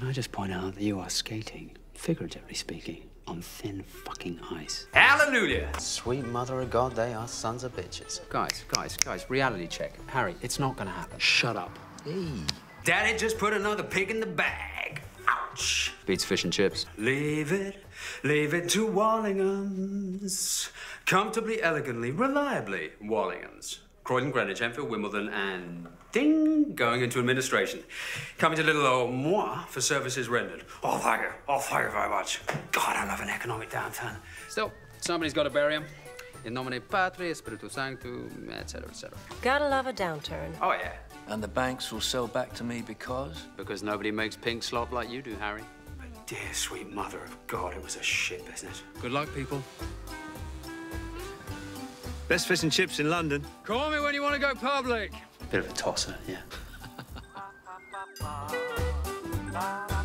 Can I just point out that you are skating, figuratively speaking, on thin fucking ice? Hallelujah! Sweet mother of God, they are sons of bitches. Guys, reality check. Harry, it's not gonna happen. Shut up. Hey. Daddy just put another pig in the bag. Ouch. Beats fish and chips. Leave it to Wallingham's. Comfortably, elegantly, reliably, Wallingham's. Croydon, Greenwich, Enfield, Wimbledon, and ding, going into administration. Coming to little old moi for services rendered. Oh, thank you. Oh, thank you very much. God, I love an economic downturn. Still, somebody's got to bury him. In nomine Patri, Spiritu Sanctum, etc., etc. Gotta love a downturn. Oh, yeah. And the banks will sell back to me because? Because nobody makes pink slop like you do, Harry. But dear sweet mother of God, it was a shit business. Good luck, people. Best fish and chips in London. Call me when you want to go public. Bit of a tosser, yeah.